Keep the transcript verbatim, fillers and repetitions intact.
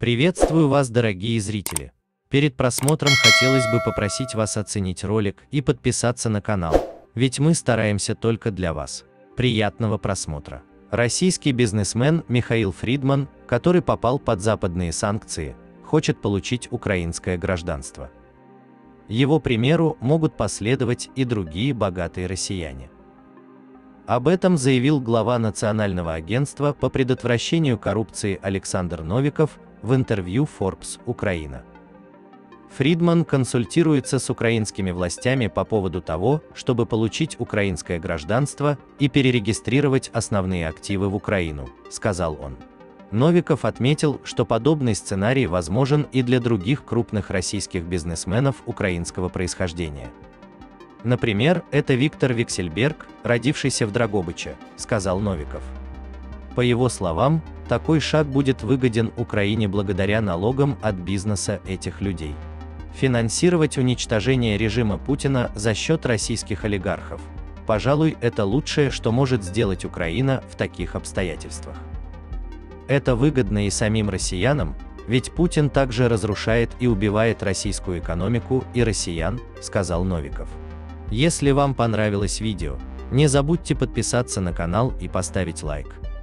Приветствую вас, дорогие зрители! Перед просмотром хотелось бы попросить вас оценить ролик и подписаться на канал, ведь мы стараемся только для вас. Приятного просмотра! Российский бизнесмен Михаил Фридман, который попал под западные санкции, хочет получить украинское гражданство. Его примеру могут последовать и другие богатые россияне. Об этом заявил глава Национального агентства по предотвращению коррупции Александр Новиков в интервью Forbes Украина. Фридман консультируется с украинскими властями по поводу того, чтобы получить украинское гражданство и перерегистрировать основные активы в Украину, сказал он. Новиков отметил, что подобный сценарий возможен и для других крупных российских бизнесменов украинского происхождения. Например, это Виктор Вексельберг, родившийся в Дрогобыче, сказал Новиков. По его словам, такой шаг будет выгоден Украине благодаря налогам от бизнеса этих людей. Финансировать уничтожение режима Путина за счет российских олигархов, пожалуй, это лучшее, что может сделать Украина в таких обстоятельствах. Это выгодно и самим россиянам, ведь Путин также разрушает и убивает российскую экономику и россиян, сказал Новиков. Если вам понравилось видео, не забудьте подписаться на канал и поставить лайк.